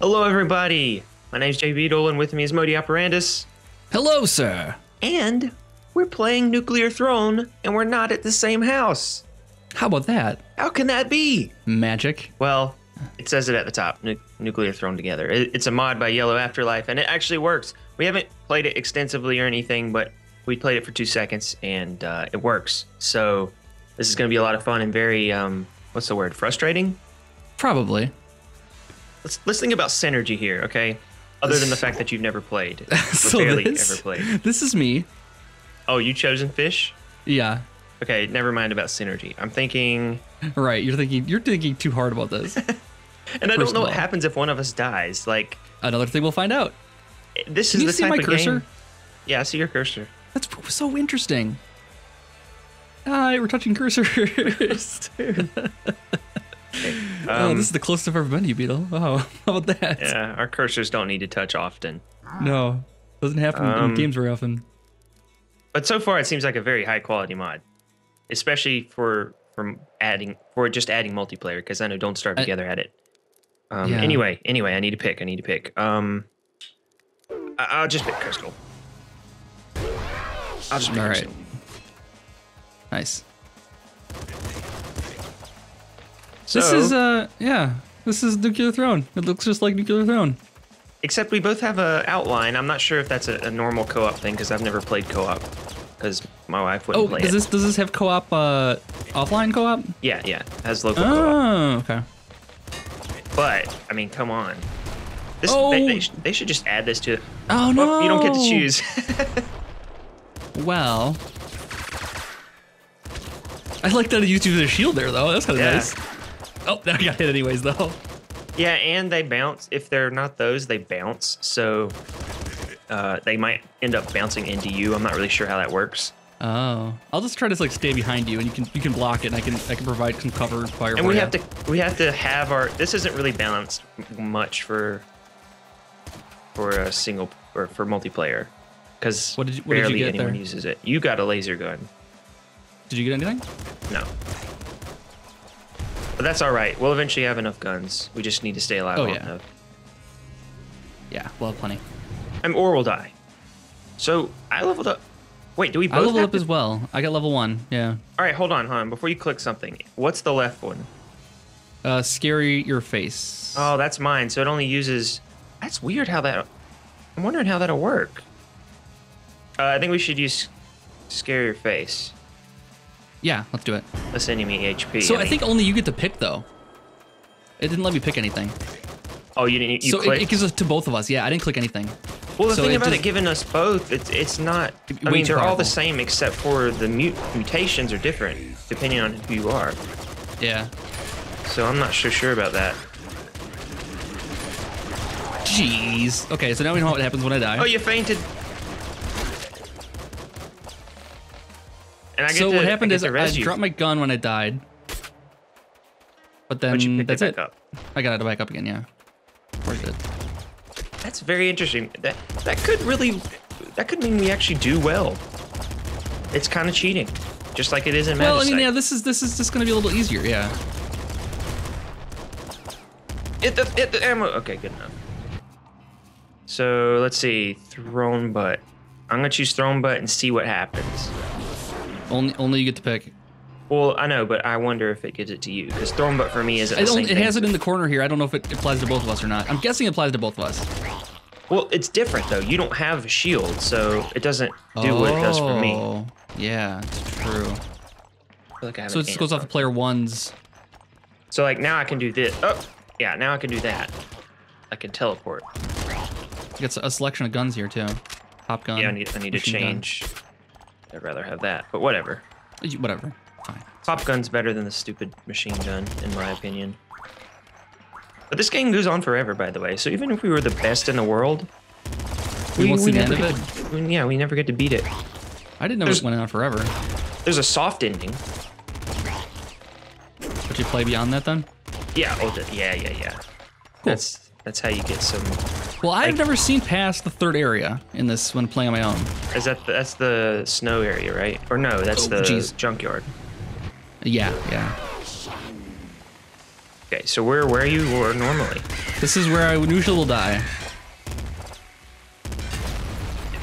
Hello, everybody. My name's JB Dolan. With me is Modi Operandis. Hello, sir. And we're playing Nuclear Throne, and we're not at the same house. How about that? How can that be? Magic. Well, it says it at the top, Nuclear Throne Together. It's a mod by Yellow Afterlife, and it actually works. We haven't played it extensively or anything, but we played it for 2 seconds, and it works. So this is going to be a lot of fun and very, what's the word, frustrating? Probably. Let's think about synergy here, okay? Other than the fact that you've never played. So barely ever played. This is me. Oh, you chosen fish? Yeah. Okay, never mind about synergy. I'm thinking... Right, you're thinking too hard about this. And I don't know what happens if one of us dies. Like, another thing we'll find out. This is the type of game. Can you see my cursor? Yeah, I see your cursor. That's so interesting. Hi, we're touching cursors. Okay. Oh, this is the closest I've ever been to you, Beetle. Wow, how about that? Yeah, our cursors don't need to touch often. No, doesn't happen in games very often. But so far, it seems like a very high quality mod, especially for just adding multiplayer. Because I know Don't Starve Together had it. Yeah. Anyway, I need to pick. I'll just pick Crystal. I'll just pick Crystal. Nice. So, this is, yeah, this is Nuclear Throne. It looks just like Nuclear Throne. Except we both have an outline. I'm not sure if that's a normal co-op thing, because I've never played co-op, because my wife wouldn't play it. Does this have co-op, offline co-op? Yeah, it has local co-op. Oh, okay. But, I mean, come on. They should just add this to it. Oh, no! You don't get to choose. Well... I like that YouTube did a shield there, though. That's kind of nice. Oh, that got hit anyways, though. Yeah, and they bounce. If they're not those, they bounce. So they might end up bouncing into you. I'm not really sure how that works. Oh, I'll just try to like stay behind you, and you can block it. And I can provide some cover fire. And we have to have our. This isn't really balanced much for a single or for multiplayer, because barely anyone uses it. You got a laser gun. Did you get anything? No. But that's all right. We'll eventually have enough guns. We just need to stay alive. Oh, yeah. Enough. Yeah, we'll have plenty. Or we'll die. So I leveled up. Wait, do we both? I leveled up as well. I got level 1. Yeah. All right, hold on, hon. Before you click something, what's the left one? Scary your face. Oh, that's mine. So it only uses. That's weird. How that? I'm wondering how that'll work. I think we should use scary your face. Yeah, let's do it. That's enemy HP. So I think only you get to pick, though. It didn't let me pick anything. Oh, you didn't. You so clicked? It gives us to both of us. Yeah, I didn't click anything. Well, the thing about it giving us both, it's not. I mean, they're all the same except for the mutations are different depending on who you are. Yeah. So I'm not sure about that. Jeez. Okay, so now we know what happens when I die. Oh, you fainted. So what happened is I dropped my gun when I died, but then that's it. I got it back up again, yeah. Where's it? That's very interesting. That could mean we actually do well. It's kind of cheating, just like it is in Magic. Well, I mean, yeah, this is just gonna be a little easier, yeah. Hit the ammo. Okay, good enough. So let's see, Throne Butt. I'm gonna choose Throne Butt and see what happens. Only you get to pick. Well, I know, but I wonder if it gives it to you. Because Throne Butt for me isn't the same thing. It has it in the corner here. I don't know if it applies to both of us or not. I'm guessing it applies to both of us. Well, it's different, though. You don't have a shield, so it doesn't do what it does for me. Oh, yeah, it's true. Like so it just goes off of player 1's. So, like, now I can do this. Oh, yeah, now I can do that. I can teleport. It's a selection of guns here, too. Pop gun. Yeah, I need to change. Gun. I'd rather have that, but whatever. Whatever. Fine. Pop gun's better than the stupid machine gun, in my opinion. But this game goes on forever, by the way. So even if we were the best in the world, we won't see the end of it. Yeah, we never get to beat it. I didn't know it went on forever. There's a soft ending. Would you play beyond that then? Yeah. Yeah. Cool. That's how you get some. Well, I've never seen past the 3rd area in this when playing on my own. Is that that's the snow area, right? Or no, that's the junkyard. Yeah. Okay, so where are you normally? This is where I usually will die.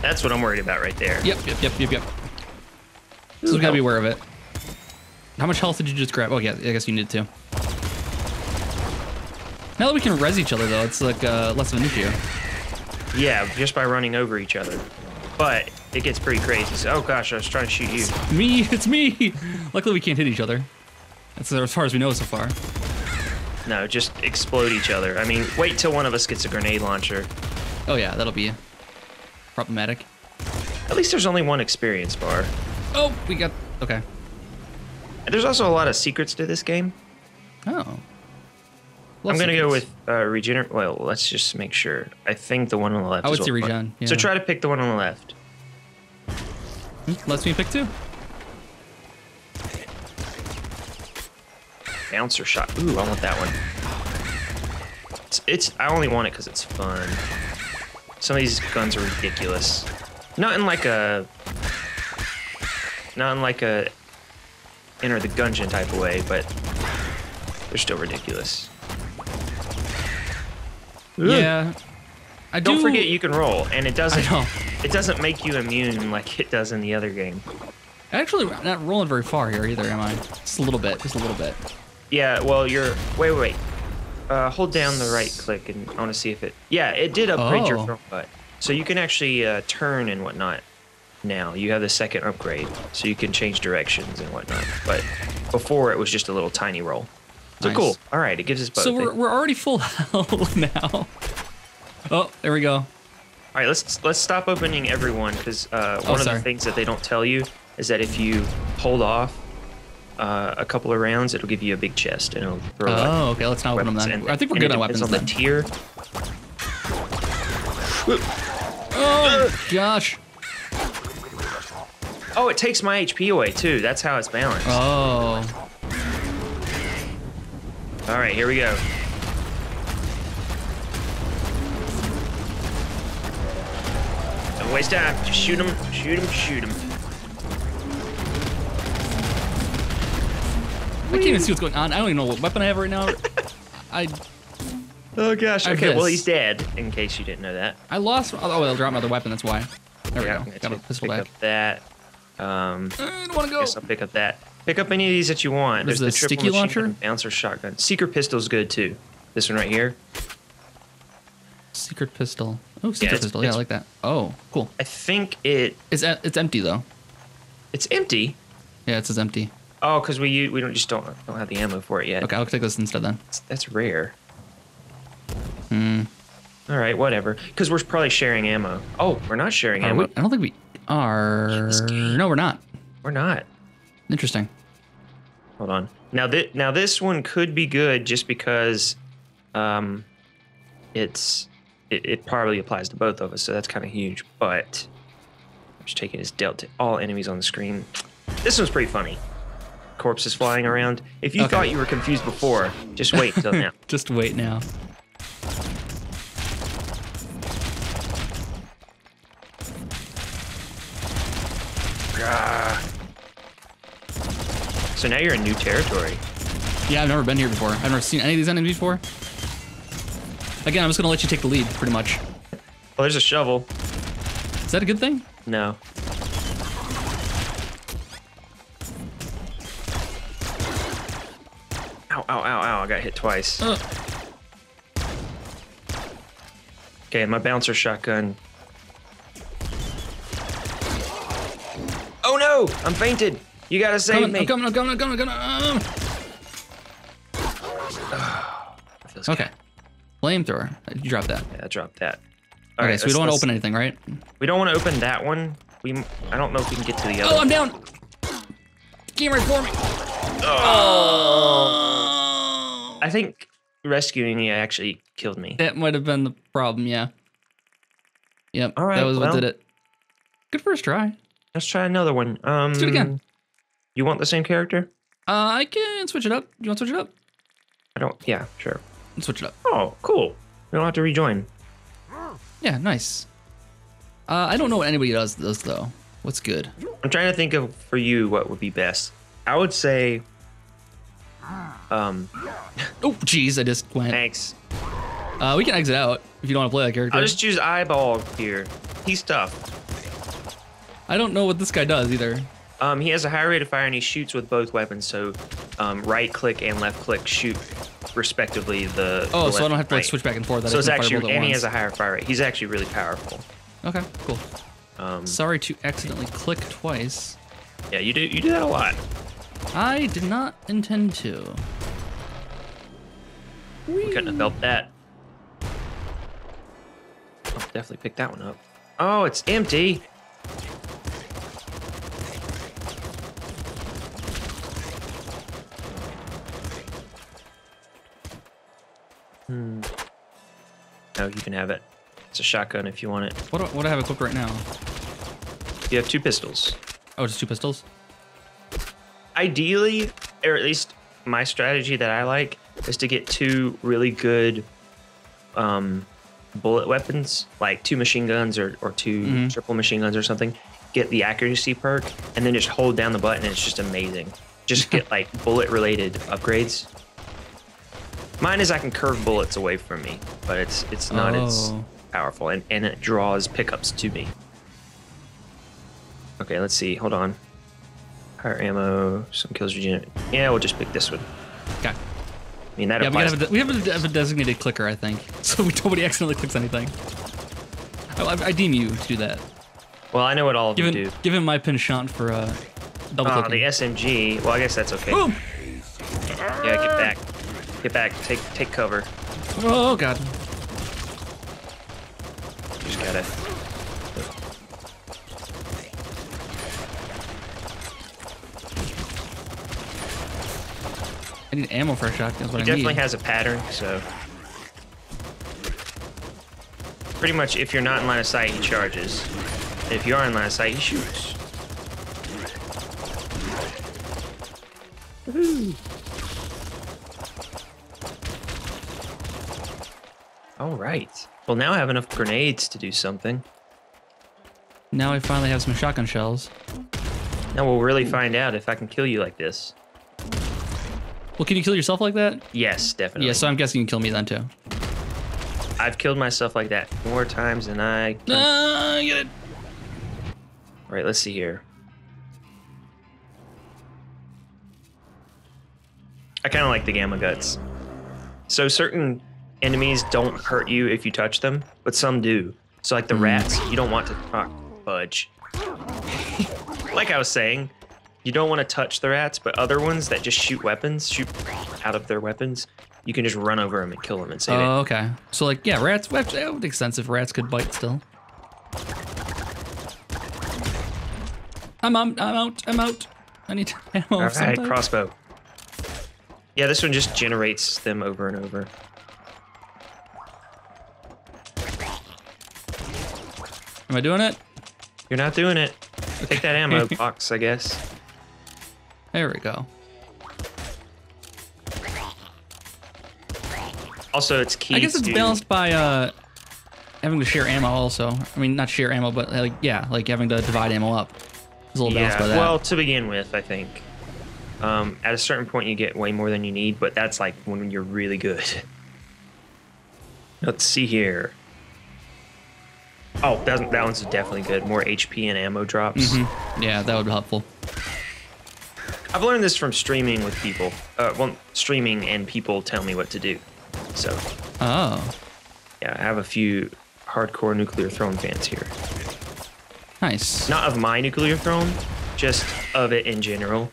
That's what I'm worried about right there. Yep. So we gotta be aware of it. How much health did you just grab? Oh yeah, I guess you needed to. Now that we can res each other though, it's like less of an issue. Yeah, just by running over each other. But it gets pretty crazy. So, oh gosh, I was trying to shoot you. It's me, it's me. Luckily we can't hit each other. That's as far as we know so far. No, just explode each other. I mean, wait till one of us gets a grenade launcher. Oh yeah, that'll be problematic. At least there's only one experience bar. Oh, we got, okay. And there's also a lot of secrets to this game. Oh. I'm going to go with regenerate. Well, let's just make sure. I think the one on the left. I would say regen. Yeah. So try to pick the one on the left. Let's me pick two. Bouncer shot. Ooh, I want that one. It's I only want it because it's fun. Some of these guns are ridiculous. Not in like a Enter the Gungeon type of way, but they're still ridiculous. Ooh. Yeah, I do. Don't forget you can roll, and it doesn't make you immune like it does in the other game. Actually, I'm not rolling very far here either, am I? Just a little bit. Yeah, well, you're wait. Hold down the right click, and I want to see if it. Yeah, it did upgrade your front butt, so you can actually turn and whatnot. Now you have the second upgrade, so you can change directions and whatnot. But before it was just a little tiny roll. So nice. Cool. All right, it gives us both. So we're already full health now. Oh, there we go. All right, let's stop opening everyone because one of the things that they don't tell you is that if you hold off a couple of rounds, it'll give you a big chest and it'll throw. Oh, okay. Let's not open them then. I think we're good on weapons. On the tier. Oh gosh. Oh, it takes my HP away too. That's how it's balanced. Oh. All right, here we go. Don't waste time. Just shoot him. I can't even see what's going on. I don't even know what weapon I have right now. Oh gosh. Okay, well he's dead. In case you didn't know that. I lost. Oh, they'll drop my other weapon. That's why. There we go. Got a pistol back. Pick up that. I don't want to go. I guess I'll pick up that. Pick up any of these that you want. There's the triple sticky launcher, bouncer shotgun. Secret pistol's good too. This one right here. Secret pistol. Oh, secret pistol. Yeah, I like that. Oh, cool. I think it's empty though. It's empty. Yeah, it says empty. Oh, because we don't have the ammo for it yet. Okay, I'll take this instead then. That's rare. Hmm. All right, whatever. Because we're probably sharing ammo. Oh, we're not sharing ammo. I don't think we are. No, we're not. We're not. Interesting. Hold on. Now this one could be good just because it probably applies to both of us, so that's kind of huge. But I'm just taking his dealt to all enemies on the screen. This one's pretty funny. Corpses flying around. If you thought you were confused before, just wait till now. Just wait now. Gah. So now you're in new territory. Yeah, I've never been here before. I've never seen any of these enemies before. Again, I'm just gonna let you take the lead, pretty much. Well, there's a shovel. Is that a good thing? No. Ow, I got hit twice. Okay, my bouncer shotgun. Oh no, I'm fainted. You gotta save me. I'm coming. Okay. Flamethrower. You dropped that. Yeah, I dropped that. All right, so we don't want to open anything, right? We don't want to open that one. I don't know if we can get to the other. Oh, I'm down. Came right for me. Oh. I think rescuing you actually killed me. That might have been the problem, yeah. Yep, all right, that was what did it. Good first try. Let's try another one. Let's do it again. You want the same character? I can switch it up. Do you want to switch it up? I don't. Yeah, sure. Let's switch it up. Oh, cool. We don't have to rejoin. Yeah, nice. I don't know what anybody does this though. What's good? I'm trying to think of for you what would be best. I would say. Oh, jeez! I just went. Thanks. We can exit out if you don't want to play that character. I'll just choose eyeball here. He's tough. I don't know what this guy does either. He has a high rate of fire and he shoots with both weapons. So right click and left click shoot respectively. Oh, so I don't have to like, switch back and forth. So it's actually, and he has a higher fire rate. He's actually really powerful. Okay, cool. Sorry to accidentally click twice. Yeah, you do that a lot. I did not intend to. We couldn't have helped that. I'll definitely pick that one up. Oh, it's empty. Hmm. No, you can have it. It's a shotgun if you want it. What do I have equipped right now? You have two pistols. Oh, just two pistols? Ideally, or at least my strategy that I like, is to get two really good bullet weapons, like two machine guns or two triple machine guns or something. Get the accuracy perk, and then just hold down the button, and it's just amazing. Just get like bullet-related upgrades. Mine is I can curve bullets away from me, but it's not as powerful, and it draws pickups to me. Okay, let's see. Hold on. Higher ammo, some kills regenerate. Yeah, we'll just pick this one. Okay. I mean, that applies. We have a designated clicker, I think, so nobody accidentally clicks anything. I deem you to do that. Well, I know what all of you do. Give him my penchant for double-clicking. Oh, the SMG. Well, I guess that's okay. Boom! Yeah, get back. Get back. Take cover. Oh, God. Just gotta... I need ammo for a shotgun. He definitely has a pattern, so... Pretty much, if you're not in line of sight, he charges. And if you are in line of sight, he shoots. Woohoo! All right. Well, now I have enough grenades to do something. Now I finally have some shotgun shells. Now we'll really find out if I can kill you like this. Well, can you kill yourself like that? Yes, definitely. Yeah, so I'm guessing you can kill me then, too. I've killed myself like that more times than I can. I get it. All right, let's see here. I kind of like the Gamma Guts. So certain... enemies don't hurt you if you touch them, but some do. So like the rats, you don't want to fudge. Like I was saying, you don't want to touch the rats, but other ones that just shoot weapons, shoot out of their weapons, you can just run over them and kill them and save it. Oh, okay. So like, yeah, rats that would make sense if rats could bite still. I'm out. I need ammo. All right, something. Crossbow. Yeah, this one just generates them over and over. Am I doing it? You're not doing it. Okay. Take that ammo box, I guess. There we go. Also, it's key. I guess it's balanced by having to share ammo also. I mean, not share ammo, but like yeah, like having to divide ammo up. It's a little balanced by that. Well, to begin with, I think. At a certain point, you get way more than you need, but that's like when you're really good. Let's see here. Oh, that one's definitely good. More HP and ammo drops. Yeah, that would be helpful. I've learned this from streaming with people. Well, streaming and people tell me what to do. So. Oh. Yeah, I have a few hardcore Nuclear Throne fans here. Nice. Not of my Nuclear Throne, just of it in general.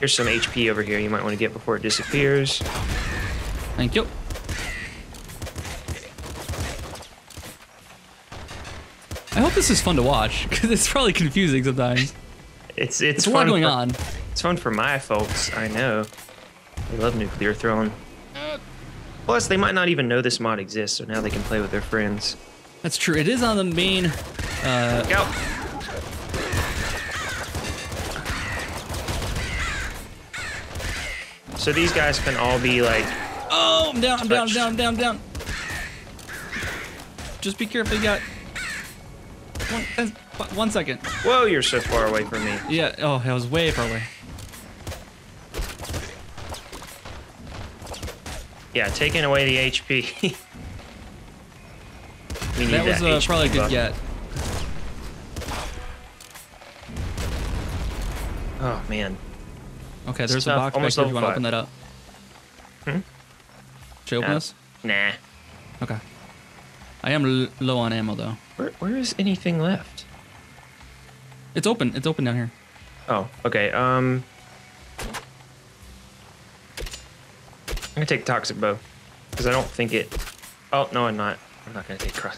Here's some HP over here you might want to get before it disappears. Thank you. I hope this is fun to watch, because it's probably confusing sometimes. It's fun going on. It's fun for my folks, I know. They love Nuclear Throne. Plus, they might not even know this mod exists, so now they can play with their friends. That's true. It is on the main... Look out! So these guys can all be like... Oh, I'm down, I'm down. Just be careful, you got... One second. Whoa, you're so far away from me. Yeah, oh, I was way far away. Yeah, taking away the HP. We need that. That was probably a good get. Oh man. Okay, there's a box back there. You want to open that up? Hmm? Should I open this? Nah. Okay. I am low on ammo though. Where is anything left? It's open. It's open down here. Oh, okay. I'm gonna take toxic bow because I don't think it. Oh no, I'm not. I'm not gonna take cross.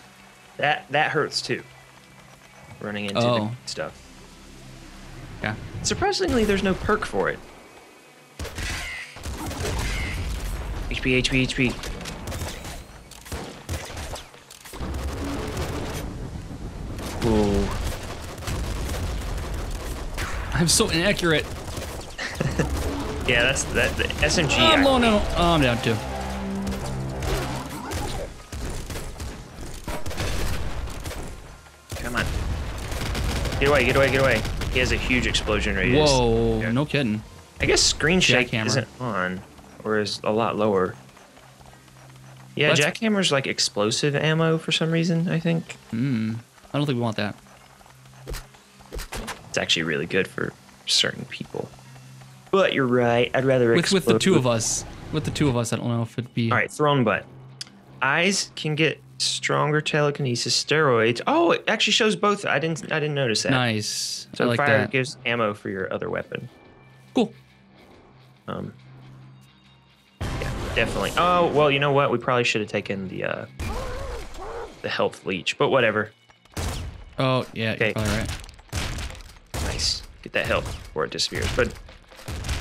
That hurts too. Running into the stuff. Yeah. Surprisingly, there's no perk for it. HP, HP, HP. Whoa. I'm so inaccurate. Yeah, that's that. The SMG. I'm low now. Oh, I'm down too. Come on. Get away! Get away! Get away! He has a huge explosion radius. Whoa! Yeah. No kidding. I guess screen shake isn't on, or is a lot lower. Yeah, what? Jackhammer's like explosive ammo for some reason. I think. Hmm. I don't think we want that. It's actually really good for certain people. But you're right. I'd rather with the two of us. With the two of us, I don't know if it'd be. All right, throne butt. Eyes can get stronger telekinesis steroids. Oh, it actually shows both. I didn't notice that. Nice. So I like fire that. Gives ammo for your other weapon. Cool. Yeah, definitely. Oh well, you know what? We probably should have taken the health leech, but whatever. Oh, yeah, okay. You're probably right. Nice. Get that help before it disappears. But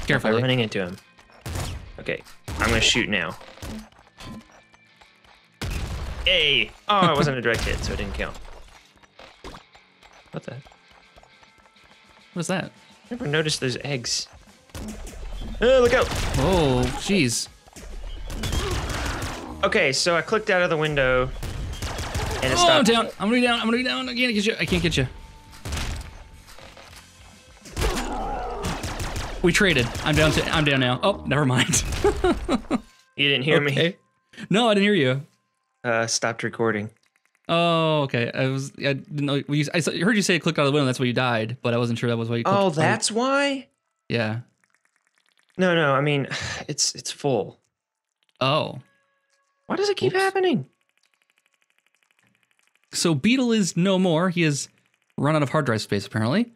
careful running into him. Okay, I'm going to shoot now. Hey! Oh, it wasn't a direct hit, so it didn't count. What the? What is that? Never noticed those eggs. Oh, look out! Oh, jeez. Okay, so I clicked out of the window. And oh, I'm down. I'm gonna be down. I'm gonna be down. I can't get you. I can't get you. We traded. I'm down. I'm down now. Oh, never mind. You didn't hear me. No, I didn't hear you. Stopped recording. Oh, okay. I didn't know. I heard you say click out of the window. That's why you died. But I wasn't sure that was why you. Oh, that's why. Yeah. No, no. I mean, it's full. Oh. Why does it keep happening? So Beetle is no more. He has run out of hard drive space, apparently.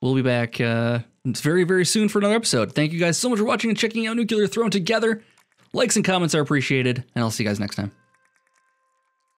We'll be back very, very soon for another episode. Thank you guys so much for watching and checking out Nuclear Throne Together. Likes and comments are appreciated, and I'll see you guys next time.